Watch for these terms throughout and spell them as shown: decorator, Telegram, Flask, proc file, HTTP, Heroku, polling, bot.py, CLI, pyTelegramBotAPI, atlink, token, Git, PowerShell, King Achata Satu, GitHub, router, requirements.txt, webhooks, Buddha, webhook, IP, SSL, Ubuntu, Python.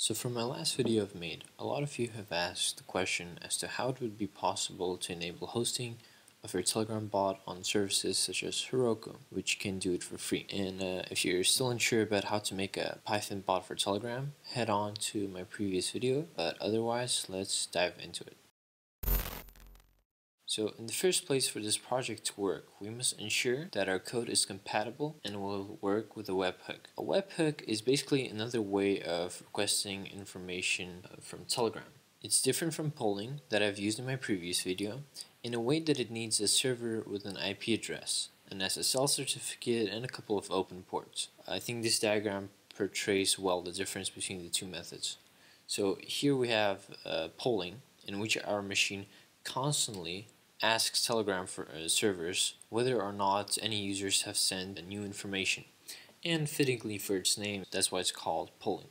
So from my last video I've made, a lot of you have asked the question as to how it would be possible to enable hosting of your Telegram bot on services such as Heroku, which can do it for free. And if you're still unsure about how to make a Python bot for Telegram, head on to my previous video, but otherwise let's dive into it. So in the first place, for this project to work, we must ensure that our code is compatible and will work with a webhook. A webhook is basically another way of requesting information from Telegram. It's different from polling that I've used in my previous video in a way that it needs a server with an IP address, an SSL certificate, and a couple of open ports. I think this diagram portrays well the difference between the two methods. So here we have polling, in which our machine constantly asks Telegram for servers whether or not any users have sent new information, and fittingly for its name, that's why it's called polling.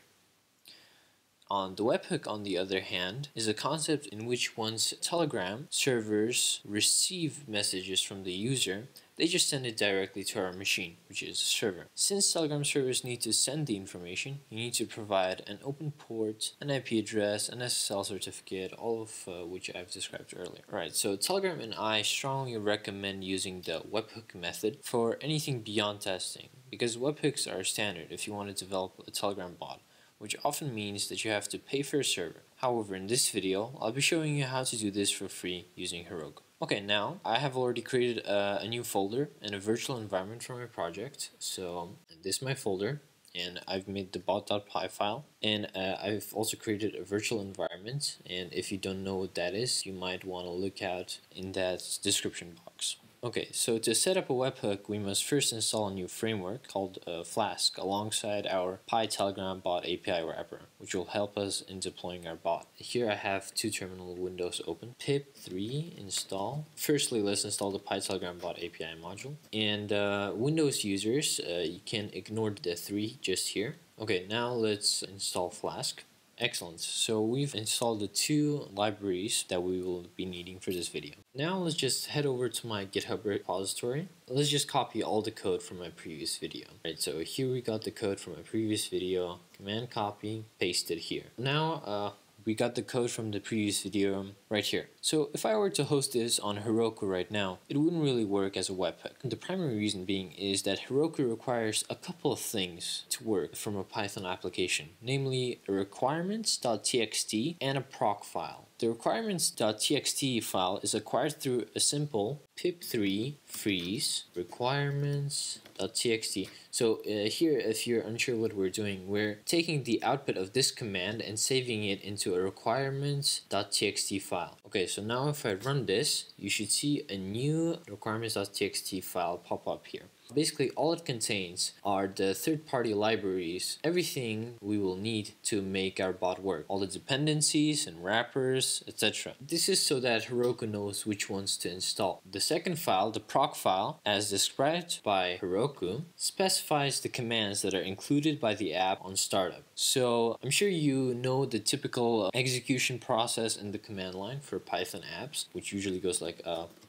On the webhook, on the other hand, is a concept in which once Telegram servers receive messages from the user, they just send it directly to our machine, which is a server. Since Telegram servers need to send the information, you need to provide an open port, an IP address, an SSL certificate, all of which I've described earlier. Alright, so Telegram and I strongly recommend using the webhook method for anything beyond testing, because webhooks are standard if you want to develop a Telegram bot, which often means that you have to pay for a server. However, in this video, I'll be showing you how to do this for free using Heroku. Okay, now I have already created a new folder and a virtual environment for my project. So this is my folder, and I've made the bot.py file, and I've also created a virtual environment, and if you don't know what that is, you might want to look out in that description box. Okay, so to set up a webhook, we must first install a new framework called Flask alongside our pyTelegramBotAPI wrapper, which will help us in deploying our bot. Here I have two terminal windows open. pip3 install. Firstly, let's install the pyTelegramBotAPI module. And Windows users, you can ignore the 3 just here. Okay, now let's install Flask. Excellent, so we've installed the two libraries that we will be needing for this video. Now let's just head over to my GitHub repository. Let's just copy all the code from my previous video. Right, so here we got the code from my previous video, command copy, paste it here. Now we got the code from the previous video right here. So if I were to host this on Heroku right now, it wouldn't really work as a webhook. The primary reason being is that Heroku requires a couple of things to work from a Python application, namely a requirements.txt and a proc file. The requirements.txt file is acquired through a simple pip3 freeze requirements.txt. So here, if you're unsure what we're doing, we're taking the output of this command and saving it into a requirements.txt file. Okay, so now if I run this, you should see a new requirements.txt file pop up here. Basically, all it contains are the third-party libraries, everything we will need to make our bot work, all the dependencies and wrappers, etc. This is so that Heroku knows which ones to install. The second file, the proc file, as described by Heroku, specifies the commands that are included by the app on startup. So I'm sure you know the typical execution process in the command line for Python apps, which usually goes like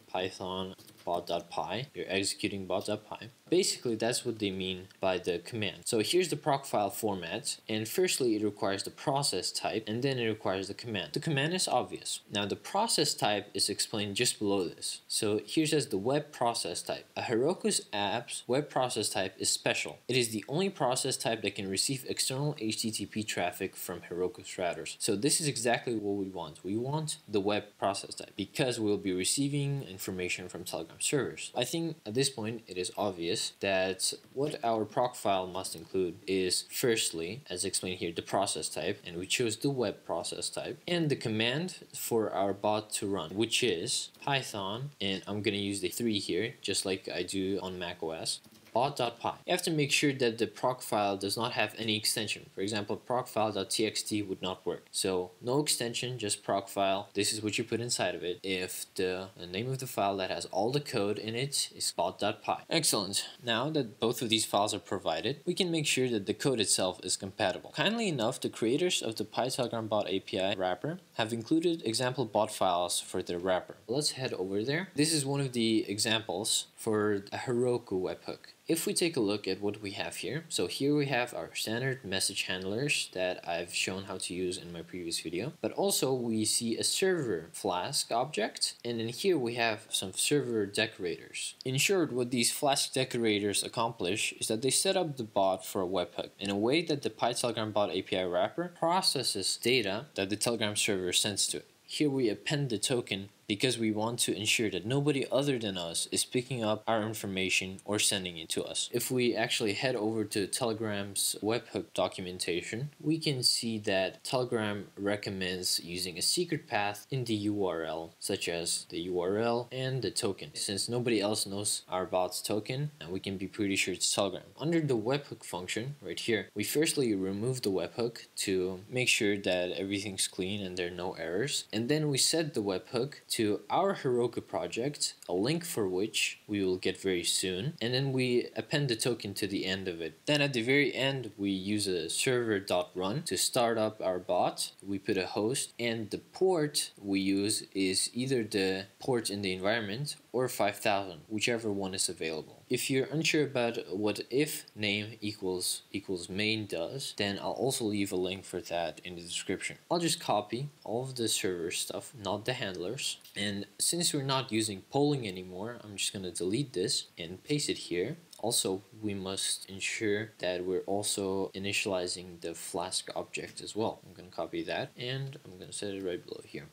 Python bot.py, you're executing bot.py. Basically, that's what they mean by the command. So here's the proc file format, and firstly it requires the process type, and then it requires the command. The command is obvious. Now the process type is explained just below this. So here says the web process type. A Heroku's app's web process type is special. It is the only process type that can receive external HTTP traffic from Heroku's routers. So this is exactly what we want. We want the web process type because we'll be receiving information from Telegram servers. I think at this point it is obvious that what our proc file must include is firstly, as explained here, the process type, and we chose the web process type, and the command for our bot to run, which is Python, and I'm going to use the 3 here, just like I do on macOS, bot.py. You have to make sure that the proc file does not have any extension. For example, proc file.txt would not work. So no extension, just proc file. This is what you put inside of it. If the name of the file that has all the code in it is bot.py. Excellent. Now that both of these files are provided, we can make sure that the code itself is compatible. Kindly enough, the creators of the pyTelegramBotAPI wrapper have included example bot files for their wrapper. Let's head over there. This is one of the examples for a Heroku webhook. If we take a look at what we have here, so here we have our standard message handlers that I've shown how to use in my previous video, but also we see a server Flask object, and in here we have some server decorators. In short, what these Flask decorators accomplish is that they set up the bot for a webhook in a way that the pyTelegramBotAPI wrapper processes data that the Telegram server sends to it. Here we append the token because we want to ensure that nobody other than us is picking up our information or sending it to us. If we actually head over to Telegram's webhook documentation, we can see that Telegram recommends using a secret path in the URL, such as the URL and the token. Since nobody else knows our bot's token, we can be pretty sure it's Telegram. Under the webhook function, right here, we firstly remove the webhook to make sure that everything's clean and there are no errors. And then we set the webhook to our Heroku project, a link for which we will get very soon, and then we append the token to the end of it. Then at the very end, we use a server.run to start up our bot. We put a host, and the port we use is either the port in the environment or 5000, whichever one is available. If you're unsure about what if name equals main does, then I'll also leave a link for that in the description. I'll just copy all of the server stuff, not the handlers. And since we're not using polling anymore, I'm just going to delete this and paste it here. Also, we must ensure that we're also initializing the Flask object as well. I'm going to copy that and I'm going to set it right below here.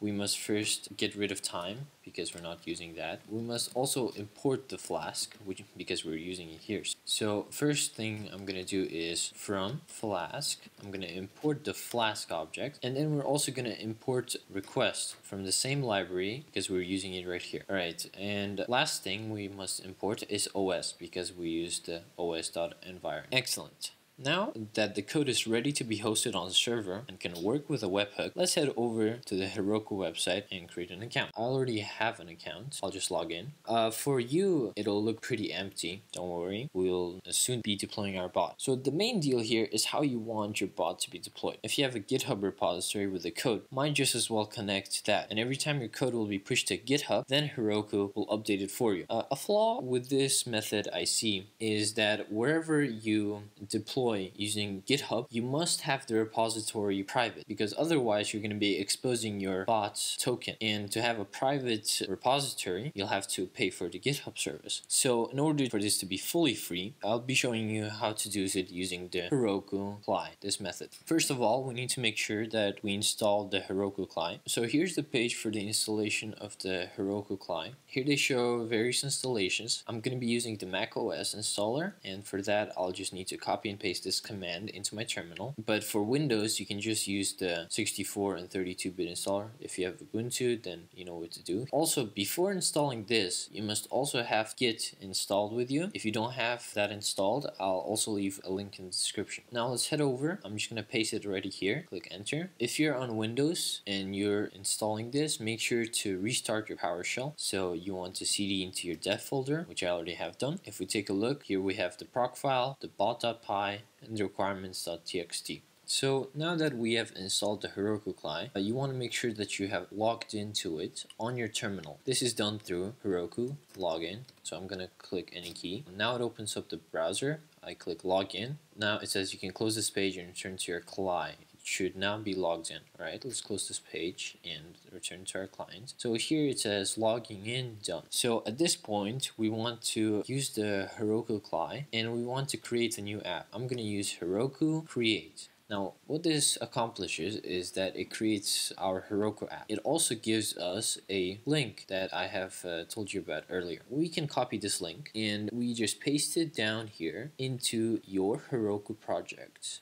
We must first get rid of time because we're not using that. We must also import the Flask because we're using it here. So first thing I'm going to do is from Flask, I'm going to import the Flask object, and then we're also going to import request from the same library because we're using it right here. Alright, and last thing we must import is OS because we use the os.environ. Excellent. Now that the code is ready to be hosted on the server and can work with a webhook, let's head over to the Heroku website and create an account. I already have an account. I'll just log in. For you, it'll look pretty empty. Don't worry. We'll soon be deploying our bot. So the main deal here is how you want your bot to be deployed. If you have a GitHub repository with the code, might just as well connect to that. And every time your code will be pushed to GitHub, then Heroku will update it for you. A flaw with this method I see is that wherever you deploy using GitHub, you must have the repository private, because otherwise you're going to be exposing your bot's token. And to have a private repository, you'll have to pay for the GitHub service. So in order for this to be fully free, I'll be showing you how to do it using the Heroku CLI, this method. First of all, we need to make sure that we install the Heroku CLI. So here's the page for the installation of the Heroku CLI. Here they show various installations. I'm going to be using the macOS installer, and for that I'll just need to copy and paste this command into my terminal. But for Windows, you can just use the 64 and 32-bit installer. If you have Ubuntu, then you know what to do. Also, before installing this, you must also have Git installed with you. If you don't have that installed, I'll also leave a link in the description. Now let's head over. I'm just going to paste it right here. Click enter. If you're on Windows and you're installing this, make sure to restart your PowerShell. So you want to cd into your dev folder, which I already have done. If we take a look, here we have the proc file, the bot.py, and the requirements.txt. So now that we have installed the Heroku CLI, you want to make sure that you have logged into it on your terminal. This is done through Heroku login. So I'm going to click any key. Now it opens up the browser. I click login. Now it says you can close this page and return to your CLI. Should now be logged in. All right, let's close this page and return to our client. So here it says logging in done. So at this point, we want to use the Heroku CLI and we want to create a new app. I'm going to use Heroku create. Now, what this accomplishes is that it creates our Heroku app. It also gives us a link that I have told you about earlier. We can copy this link and we just paste it down here into your Heroku project.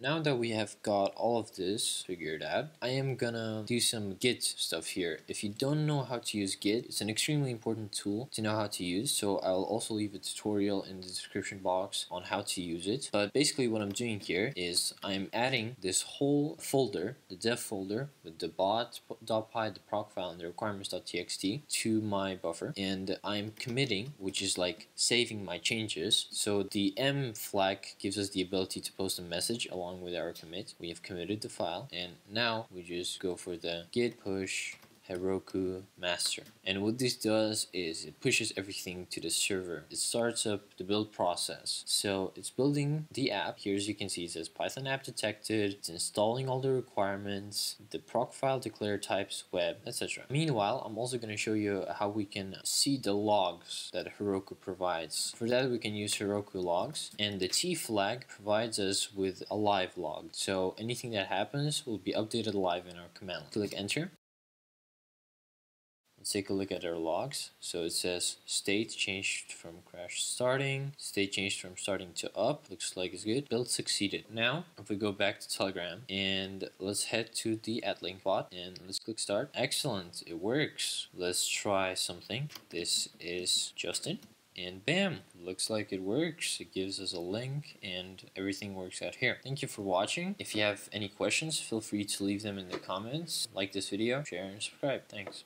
Now that we have got all of this figured out, I am gonna do some Git stuff here. If you don't know how to use Git, it's an extremely important tool to know how to use, so I'll also leave a tutorial in the description box on how to use it. But basically what I'm doing here is I'm adding this whole folder, the dev folder with the bot.py, the proc file, and the requirements.txt to my buffer, and I'm committing, which is like saving my changes. So the M flag gives us the ability to post a message along with our commit. We have committed the file, and now we just go for the git push Heroku master. And what this does is it pushes everything to the server. It starts up the build process. So it's building the app. Here as you can see it says Python app detected. It's installing all the requirements, the proc file, declare types, web, etc. Meanwhile, I'm also going to show you how we can see the logs that Heroku provides. For that we can use Heroku logs, and the T flag provides us with a live log. So anything that happens will be updated live in our command. Click enter. Let's take a look at our logs. So it says state changed from crash starting, state changed from starting to up. Looks like it's good. Build succeeded. Now, if we go back to Telegram and let's head to the @link bot and let's click start. Excellent, it works. Let's try something. This is Justin. And bam, looks like it works. It gives us a link and everything works out here. Thank you for watching. If you have any questions, feel free to leave them in the comments. Like this video, share, and subscribe. Thanks.